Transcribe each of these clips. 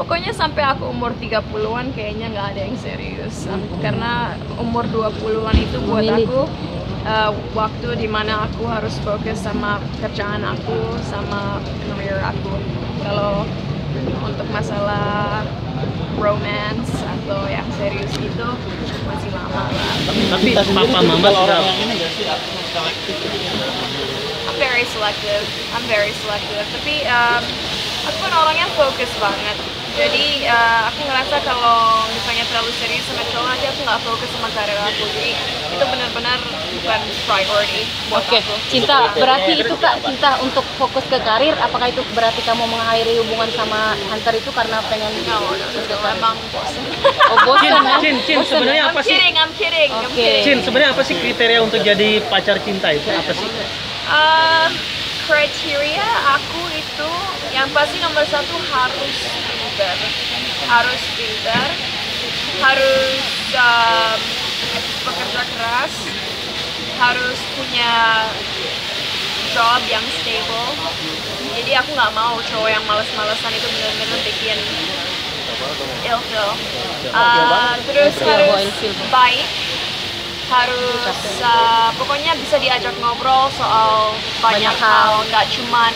Pokoknya sampai aku umur 30-an kayaknya nggak ada yang serius. Karena umur 20-an itu buat aku waktu dimana aku harus fokus sama kerjaan aku, sama career aku. Kalau untuk masalah romance atau yang serius itu masih lama lah. Tapi papa mama orang ini nggak sih, aku selektif. I'm very selective. Tapi aku kan orangnya fokus banget. Jadi aku ngerasa kalau misalnya terlalu serius sama cowok aja, aku nggak fokus sama karir aku. Jadi itu benar-benar bukan priority buat aku. Cinta berarti itu Kak, cinta untuk fokus ke karir. Apakah itu berarti kamu mengakhiri hubungan sama Hunter itu karena pengen? Emang bosan. Oh bosan. Cin, sebenarnya apa sih? I'm kidding. Cin, sebenarnya apa sih kriteria untuk jadi pacar cinta itu apa sih? Kriteria aku itu yang pasti nomor satu harus pintar, harus bekerja keras, harus punya job yang stable. Jadi aku nggak mau cowok yang males-malesan, itu benar-benar bikin ilfil. Terus harus baik. Harus pokoknya bisa diajak ngobrol soal banyak hal, nggak cuman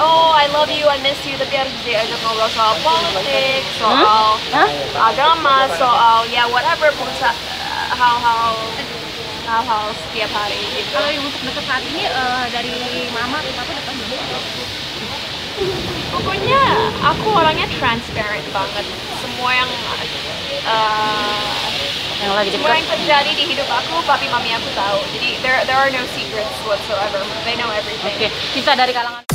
oh I love you, I miss you, tapi harus diajak ngobrol soal politik, soal agama, soal ya whatever, hal-hal setiap hari gitu. Kalau yang untuk dekat saat ini dari mama atau papa depan dulu? Pokoknya aku orangnya transparent banget, semua yang terjadi di hidup aku, papi mami aku tahu. Jadi there are no secrets whatsoever. They know everything. Oke, cinta dari kalangan